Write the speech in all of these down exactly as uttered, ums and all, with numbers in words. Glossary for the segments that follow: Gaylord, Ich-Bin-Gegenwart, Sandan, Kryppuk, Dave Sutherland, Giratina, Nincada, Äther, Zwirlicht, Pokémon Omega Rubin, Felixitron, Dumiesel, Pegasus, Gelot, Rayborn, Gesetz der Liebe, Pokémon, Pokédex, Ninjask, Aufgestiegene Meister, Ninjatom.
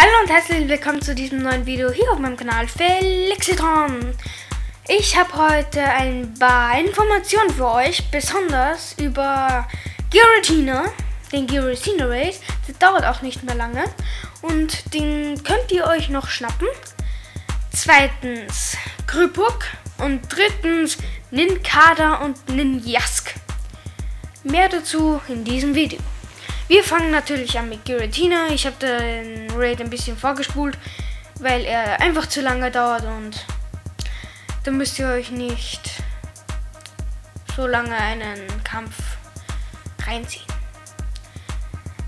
Hallo und herzlich willkommen zu diesem neuen Video hier auf meinem Kanal Felixitron. Ich habe heute ein paar Informationen für euch, besonders über Giratina, den Giratina Race. Das dauert auch nicht mehr lange und den könnt ihr euch noch schnappen. Zweitens Kryppuk und drittens Nincada und Ninjask. Mehr dazu in diesem Video. Wir fangen natürlich an mit Giratina. Ich habe den Raid ein bisschen vorgespult, weil er einfach zu lange dauert und dann müsst ihr euch nicht so lange einen Kampf reinziehen.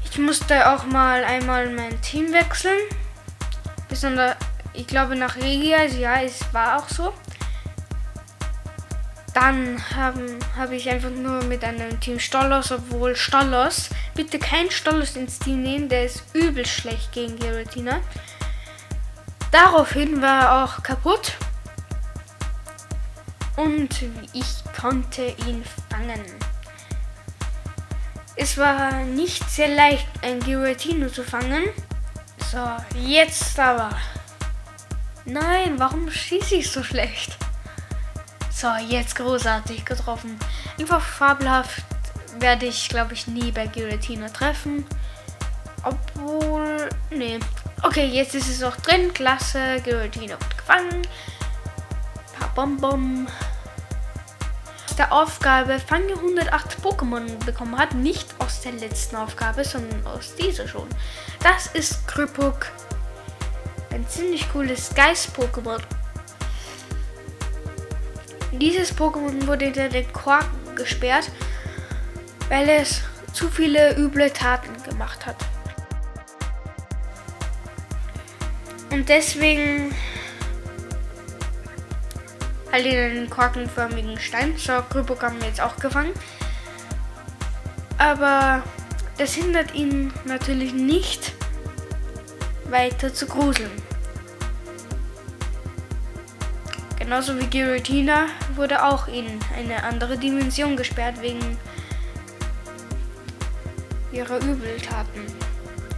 Ich musste auch mal einmal mein Team wechseln. Besonders, ich glaube, nach Regia, ja, es war auch so. Dann habe hab ich einfach nur mit einem Team Stollos, obwohl Stollos, bitte kein Stollos ins Team nehmen, der ist übel schlecht gegen Giratina. Daraufhin war er auch kaputt und ich konnte ihn fangen. Es war nicht sehr leicht, ein Giratino zu fangen. So, jetzt aber. Nein, warum schieße ich so schlecht? So, jetzt großartig getroffen. Einfach fabelhaft. Werde ich, glaube ich, nie bei Giratina treffen. Obwohl, nee. Okay, jetzt ist es noch drin. Klasse, Giratina wird gefangen. Ein paar Bonbon. Aus der Aufgabe Fange hundertacht Pokémon bekommen hat. Nicht aus der letzten Aufgabe, sondern aus dieser schon. Das ist Kryppuk. Ein ziemlich cooles Geist-Pokémon. Dieses Pokémon wurde hinter den Korken gesperrt, weil es zu viele üble Taten gemacht hat. Und deswegen halt in einen korkenförmigen Stein. So, Kryppuk haben wir jetzt auch gefangen. Aber das hindert ihn natürlich nicht, weiter zu gruseln. Genauso wie Giratina wurde auch in eine andere Dimension gesperrt wegen ihre Übeltaten.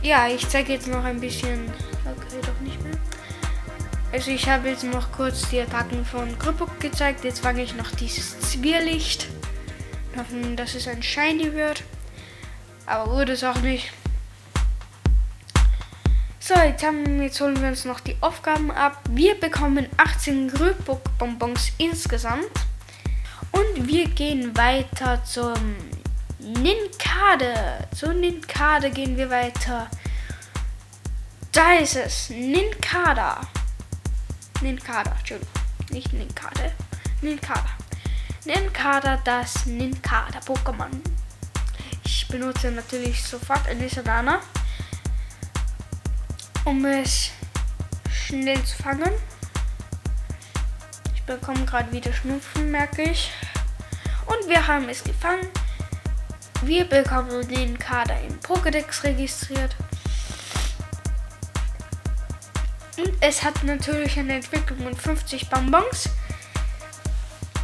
Ja, ich zeige jetzt noch ein bisschen. Okay, doch nicht mehr. Also ich habe jetzt noch kurz die Attacken von Kryppuk gezeigt. Jetzt fange ich noch dieses Zwirlicht. Hoffen, dass es ein Shiny wird. Aber wurde es auch nicht. So, jetzt, haben, jetzt holen wir uns noch die Aufgaben ab. Wir bekommen achtzehn Kryppuk-Bonbons insgesamt. Und wir gehen weiter zum Nincada. Zu Nincada gehen wir weiter. Da ist es. Nincada. Nincada, Entschuldigung. Nicht Nincada. Nincada. Nincada, das Nincada-Pokémon. Ich benutze natürlich sofort eine Sandan, um es schnell zu fangen. Ich bekomme gerade wieder Schnupfen, merke ich. Und wir haben es gefangen. Wir bekommen den Kader im Pokédex registriert. Und es hat natürlich eine Entwicklung von fünfzig Bonbons.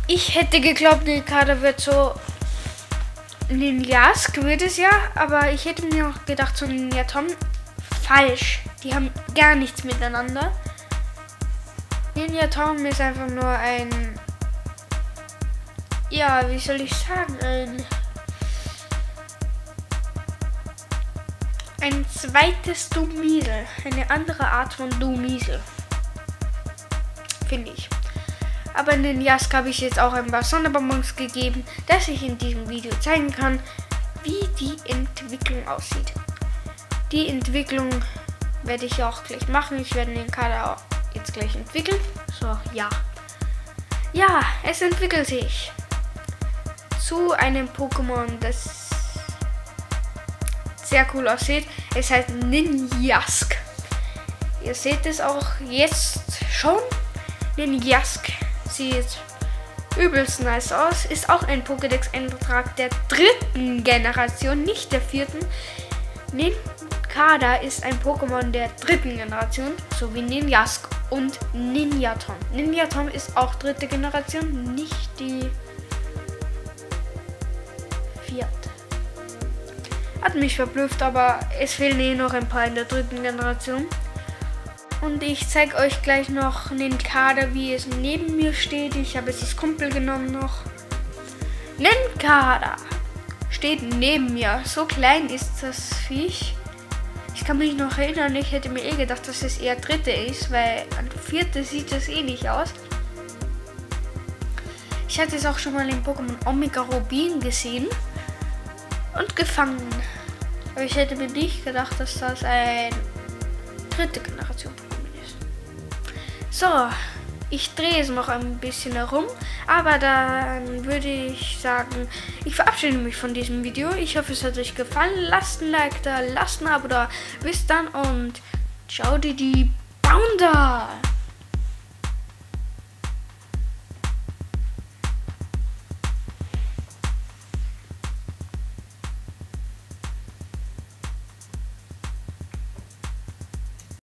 Ich hätte geglaubt, den Kader wird so Ninjask, wird es ja. Aber ich hätte mir auch gedacht, so Ninjatom. Falsch. Die haben gar nichts miteinander. Ninjatom ist einfach nur ein... Ja, wie soll ich sagen? Ein... Ein zweites Dumiesel. Eine andere Art von Dumiesel. Finde ich. Aber in den Jask habe ich jetzt auch ein paar Sonderbonbons gegeben, dass ich in diesem Video zeigen kann, wie die Entwicklung aussieht. Die Entwicklung werde ich auch gleich machen. Ich werde den Kader jetzt gleich entwickeln. So, ja. Ja, es entwickelt sich zu einem Pokémon, das sehr cool aussieht. Es heißt Ninjask. Ihr seht es auch jetzt schon. Ninjask sieht übelst nice aus. Ist auch ein Pokédex-Eintrag der dritten Generation, nicht der vierten. Nincada ist ein Pokémon der dritten Generation, so wie Ninjask und Ninjatom. Ninjatom ist auch dritte Generation, nicht die vierte. Hat mich verblüfft, aber es fehlen eh noch ein paar in der dritten Generation. Und ich zeige euch gleich noch Nincada, wie es neben mir steht. Ich habe jetzt das Kumpel genommen noch. Nincada steht neben mir. So klein ist das Viech. Ich kann mich noch erinnern, ich hätte mir eh gedacht, dass es eher dritte ist, weil an vierte sieht das eh nicht aus. Ich hatte es auch schon mal in Pokémon Omega Rubin gesehen und gefangen. Aber ich hätte mir nicht gedacht, dass das ein dritte Generation Pokémon ist. So, ich drehe es noch ein bisschen herum, aber dann würde ich sagen, ich verabschiede mich von diesem Video. Ich hoffe, es hat euch gefallen. Lasst ein Like da, lasst ein Abo da. Bis dann und ciao, die Bounder!